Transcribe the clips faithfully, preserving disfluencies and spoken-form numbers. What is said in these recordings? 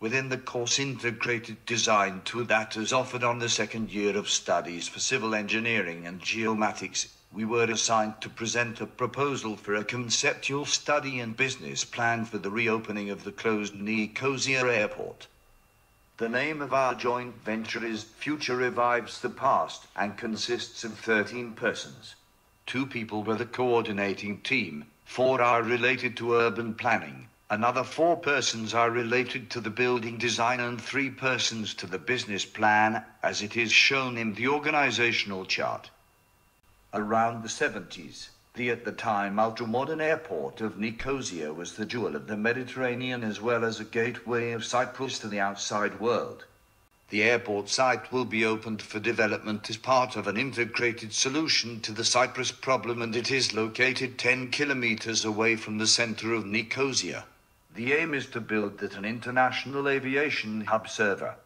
within the course Integrated Design two that is offered on the second year of studies for civil engineering and geomatics, we were assigned to present a proposal for a conceptual study and business plan for the reopening of the closed Nicosia airport. The name of our joint venture is Future Revives the Past and consists of thirteen persons. Two people were the coordinating team, four are related to urban planning, another four persons are related to the building design and three persons to the business plan, as it is shown in the organizational chart. Around the seventies, the at the time ultra-modern airport of Nicosia was the jewel of the Mediterranean as well as a gateway of Cyprus to the outside world. The airport site will be opened for development as part of an integrated solution to the Cyprus problem, and it is located ten kilometers away from the center of Nicosia. The aim is to build that an international aviation hub server.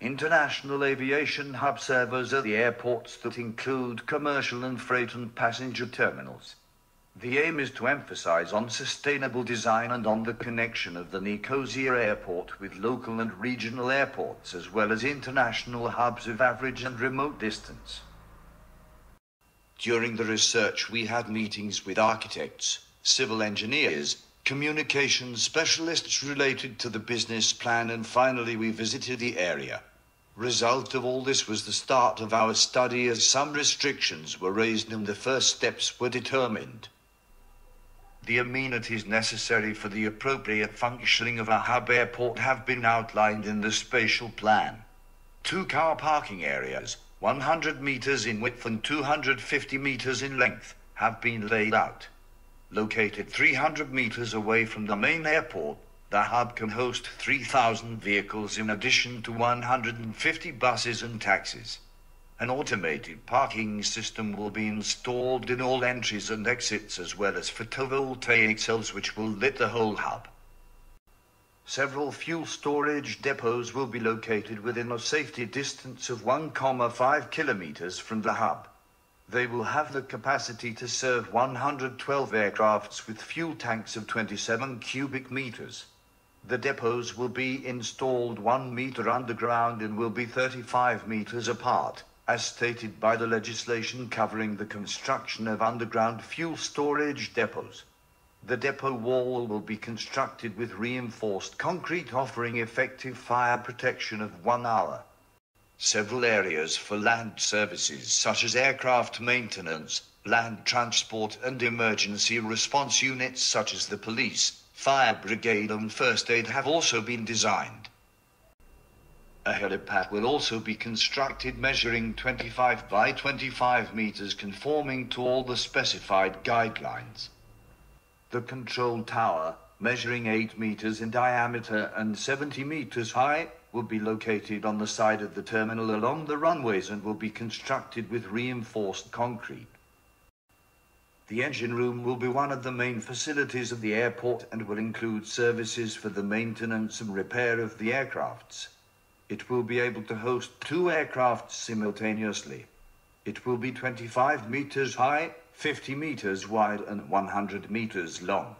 International aviation hub servers are the airports that include commercial and freight and passenger terminals. The aim is to emphasize on sustainable design and on the connection of the Nicosia airport with local and regional airports as well as international hubs of average and remote distance. During the research we had meetings with architects, civil engineers, communication specialists related to the business plan, and finally we visited the area. Result of all this was the start of our study, as some restrictions were raised and the first steps were determined. The amenities necessary for the appropriate functioning of a hub airport have been outlined in the spatial plan. Two car parking areas, one hundred meters in width and two hundred fifty meters in length, have been laid out. Located three hundred meters away from the main airport, the hub can host three thousand vehicles in addition to one hundred fifty buses and taxis. An automated parking system will be installed in all entries and exits as well as photovoltaic cells which will lit the whole hub. Several fuel storage depots will be located within a safety distance of one point five kilometers from the hub. They will have the capacity to serve one hundred twelve aircrafts with fuel tanks of twenty-seven cubic meters. The depots will be installed one meter underground and will be thirty-five meters apart, as stated by the legislation covering the construction of underground fuel storage depots. The depot wall will be constructed with reinforced concrete offering effective fire protection of one hour. Several areas for land services such as aircraft maintenance, land transport and emergency response units such as the police, fire brigade and first aid have also been designed. A helipad will also be constructed measuring twenty-five by twenty-five meters conforming to all the specified guidelines. The control tower, measuring eight meters in diameter and seventy meters high, will be located on the side of the terminal along the runways and will be constructed with reinforced concrete. The engine room will be one of the main facilities of the airport and will include services for the maintenance and repair of the aircrafts. It will be able to host two aircraft simultaneously. It will be twenty-five meters high, fifty meters wide and one hundred meters long.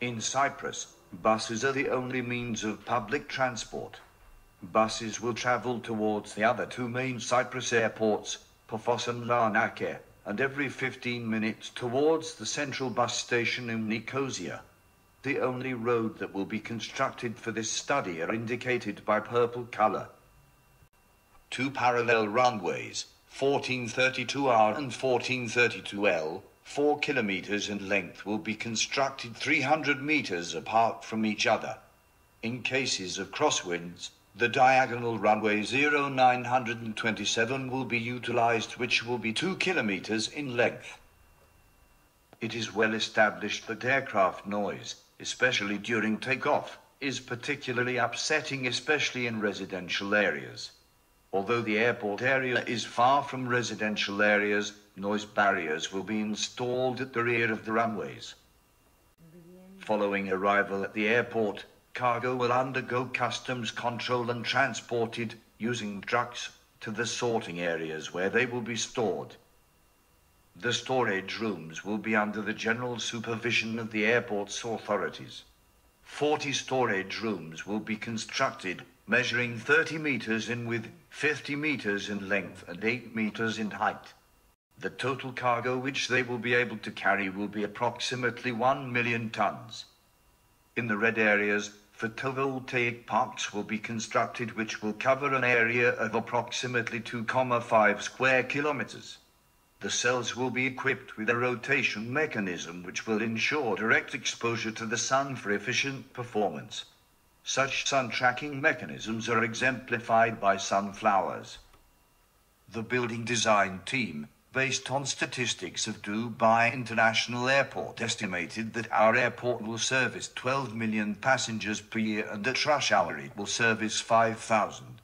In Cyprus, buses are the only means of public transport. Buses will travel towards the other two main Cyprus airports, Paphos and Larnaca, and every fifteen minutes towards the central bus station in Nicosia. The only road that will be constructed for this study are indicated by purple color. Two parallel runways, fourteen thirty-two R and fourteen thirty-two L, four kilometers in length, will be constructed three hundred meters apart from each other. In cases of crosswinds, the diagonal runway zero nine two seven will be utilized, which will be two kilometers in length. It is well established that aircraft noise, especially during takeoff, is particularly upsetting, especially in residential areas. Although the airport area is far from residential areas, noise barriers will be installed at the rear of the runways. Following arrival at the airport, cargo will undergo customs control and transported, using trucks, to the sorting areas where they will be stored. The storage rooms will be under the general supervision of the airport's authorities. forty storage rooms will be constructed, measuring thirty meters in width, fifty meters in length and eight meters in height. The total cargo which they will be able to carry will be approximately one million tons. In the red areas, photovoltaic parks will be constructed which will cover an area of approximately two point five square kilometers. The cells will be equipped with a rotation mechanism which will ensure direct exposure to the sun for efficient performance. Such sun tracking mechanisms are exemplified by sunflowers. The building design team, based on statistics of Dubai International Airport, estimated that our airport will service twelve million passengers per year and at rush hour it will service five thousand.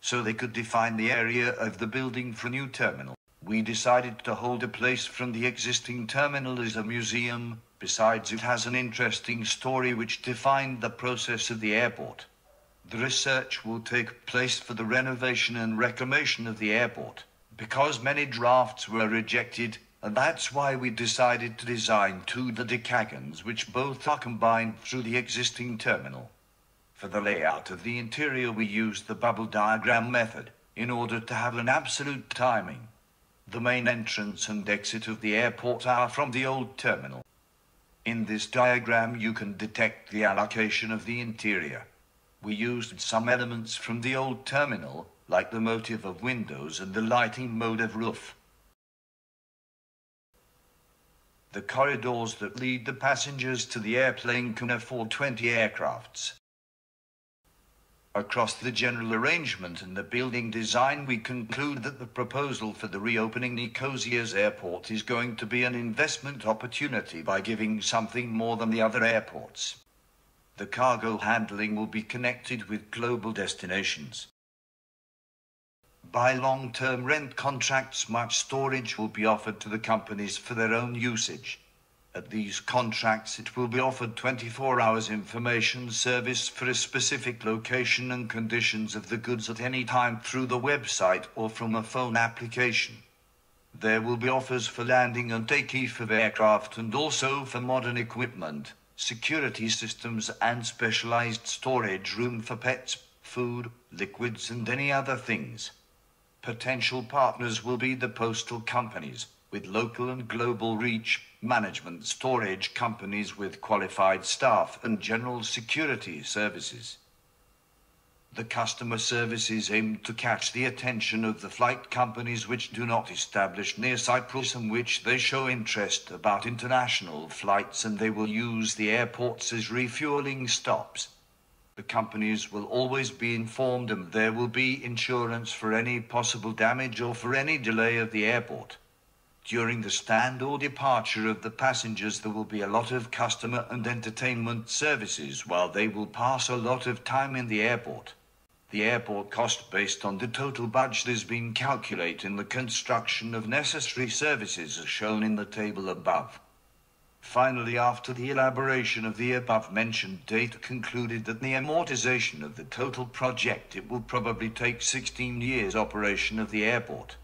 So they could define the area of the building for a new terminal. We decided to hold a place from the existing terminal as a museum. Besides, it has an interesting story which defined the process of the airport. The research will take place for the renovation and reclamation of the airport, because many drafts were rejected, and that's why we decided to design two dodecagons which both are combined through the existing terminal. For the layout of the interior we used the bubble diagram method, in order to have an absolute timing. The main entrance and exit of the airport are from the old terminal. In this diagram you can detect the allocation of the interior. We used some elements from the old terminal, like the motif of windows and the lighting mode of roof. The corridors that lead the passengers to the airplane can afford twenty aircrafts. Across the general arrangement and the building design, we conclude that the proposal for the reopening Nicosia's airport is going to be an investment opportunity by giving something more than the other airports. The cargo handling will be connected with global destinations. By long-term rent contracts, much storage will be offered to the companies for their own usage. At these contracts it will be offered twenty-four hours information service for a specific location and conditions of the goods at any time through the website or from a phone application. There will be offers for landing and takeoff of aircraft and also for modern equipment, security systems and specialized storage room for pets, food, liquids and any other things. Potential partners will be the postal companies, with local and global reach, management storage companies with qualified staff and general security services. The customer service is aimed to catch the attention of the flight companies which do not establish near Cyprus and which they show interest about international flights, and they will use the airports as refueling stops. The companies will always be informed and there will be insurance for any possible damage or for any delay of the airport. During the stand or departure of the passengers there will be a lot of customer and entertainment services while they will pass a lot of time in the airport. The airport cost based on the total budget has been calculated in the construction of necessary services as shown in the table above. Finally, after the elaboration of the above mentioned data concluded that the amortization of the total project, it will probably take sixteen years operation of the airport.